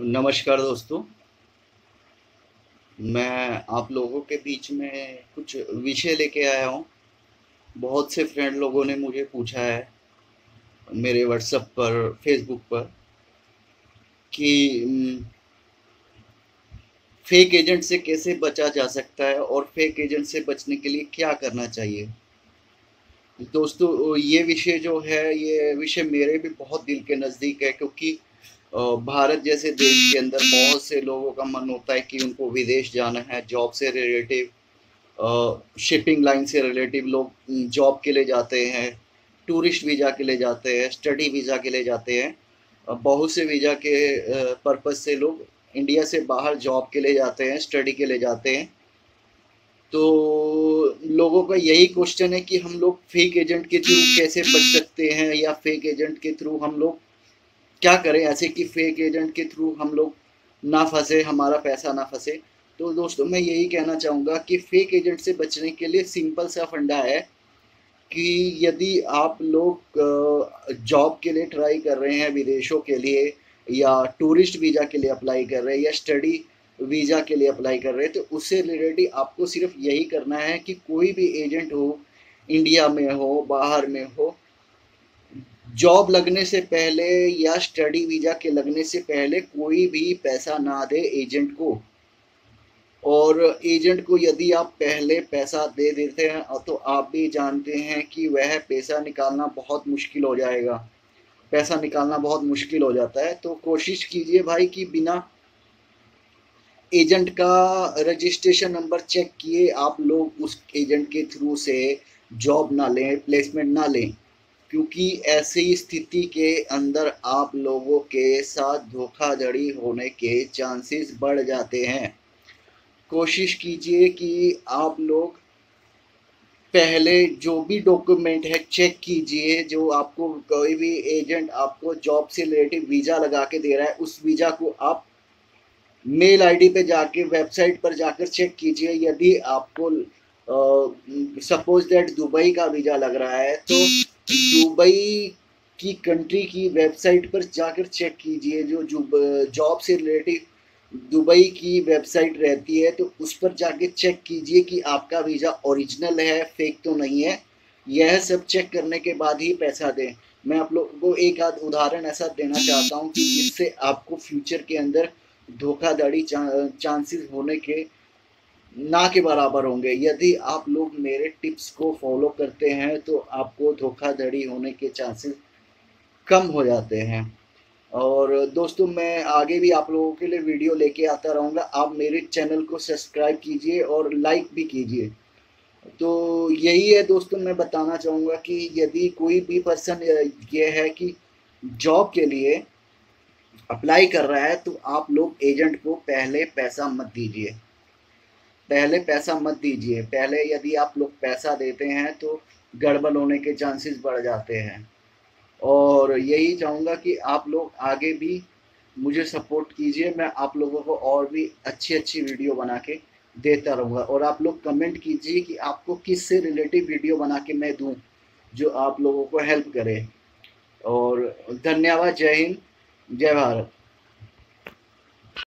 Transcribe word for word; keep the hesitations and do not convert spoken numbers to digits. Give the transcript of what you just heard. नमस्कार दोस्तों, मैं आप लोगों के बीच में कुछ विषय लेके आया हूँ। बहुत से फ्रेंड लोगों ने मुझे पूछा है मेरे व्हाट्सएप पर, फेसबुक पर कि फेक एजेंट से कैसे बचा जा सकता है और फेक एजेंट से बचने के लिए क्या करना चाहिए। दोस्तों, ये विषय जो है ये विषय मेरे भी बहुत दिल के नज़दीक है, क्योंकि भारत जैसे देश के अंदर बहुत से लोगों का मन होता है कि उनको विदेश जाना है। जॉब से रिलेटिव, शिपिंग लाइन से रिलेटिव लोग जॉब के लिए जाते हैं, टूरिस्ट वीज़ा के लिए जाते हैं, स्टडी वीज़ा के लिए जाते हैं। बहुत से वीज़ा के पर्पज़ से लोग इंडिया से बाहर जॉब के लिए जाते हैं, स्टडी के लिए जाते हैं। तो लोगों का यही क्वेश्चन है कि हम लोग फेक एजेंट के थ्रू कैसे बच सकते हैं, या फेक एजेंट के थ्रू हम लोग क्या करें ऐसे कि फेक एजेंट के थ्रू हम लोग ना फंसे, हमारा पैसा ना फंसे। तो दोस्तों, मैं यही कहना चाहूँगा कि फेक एजेंट से बचने के लिए सिंपल सा फंडा है कि यदि आप लोग जॉब के लिए ट्राई कर रहे हैं विदेशों के लिए, या टूरिस्ट वीज़ा के लिए अप्लाई कर रहे हैं, या स्टडी वीज़ा के लिए अप्लाई कर रहे हैं, तो उससे रिलेटेड आपको सिर्फ यही करना है कि कोई भी एजेंट हो, इंडिया में हो, बाहर में हो, जॉब लगने से पहले या स्टडी वीज़ा के लगने से पहले कोई भी पैसा ना दे एजेंट को। और एजेंट को यदि आप पहले पैसा दे देते हैं तो आप भी जानते हैं कि वह पैसा निकालना बहुत मुश्किल हो जाएगा, पैसा निकालना बहुत मुश्किल हो जाता है। तो कोशिश कीजिए भाई कि बिना एजेंट का रजिस्ट्रेशन नंबर चेक किए आप लोग उस एजेंट के थ्रू से जॉब ना लें, प्लेसमेंट ना लें, क्योंकि ऐसी स्थिति के अंदर आप लोगों के साथ धोखाधड़ी होने के चांसेस बढ़ जाते हैं। कोशिश कीजिए कि आप लोग पहले जो भी डॉक्यूमेंट है चेक कीजिए, जो आपको कोई भी एजेंट आपको जॉब से रिलेटेड वीज़ा लगा के दे रहा है, उस वीज़ा को आप मेल आईडी पे जाके, वेबसाइट पर जाकर चेक कीजिए। यदि आपको सपोज दैट दुबई का वीज़ा लग रहा है तो दुबई की कंट्री की वेबसाइट पर जाकर चेक कीजिए, जो जॉब से रिलेटिव दुबई की वेबसाइट रहती है तो उस पर जाके चेक कीजिए कि आपका वीज़ा ओरिजिनल है, फेक तो नहीं है। यह सब चेक करने के बाद ही पैसा दें। मैं आप लोगों को एक आध उदाहरण ऐसा देना चाहता हूं कि जिससे आपको फ्यूचर के अंदर धोखाधड़ी चांसेस होने के ना के बराबर होंगे। यदि आप लोग मेरे टिप्स को फॉलो करते हैं तो आपको धोखाधड़ी होने के चांसेस कम हो जाते हैं। और दोस्तों, मैं आगे भी आप लोगों के लिए वीडियो लेके आता रहूँगा। आप मेरे चैनल को सब्सक्राइब कीजिए और लाइक भी कीजिए। तो यही है दोस्तों, मैं बताना चाहूँगा कि यदि कोई भी पर्सन ये है कि जॉब के लिए अप्लाई कर रहा है तो आप लोग एजेंट को पहले पैसा मत दीजिए, पहले पैसा मत दीजिए। पहले यदि आप लोग पैसा देते हैं तो गड़बड़ होने के चांसेस बढ़ जाते हैं। और यही चाहूँगा कि आप लोग आगे भी मुझे सपोर्ट कीजिए, मैं आप लोगों को और भी अच्छी अच्छी वीडियो बना के देता रहूँगा। और आप लोग कमेंट कीजिए कि आपको किस से रिलेटिव वीडियो बना के मैं दूँ जो आप लोगों को हेल्प करे। और धन्यवाद, जय हिंद, जय भारत।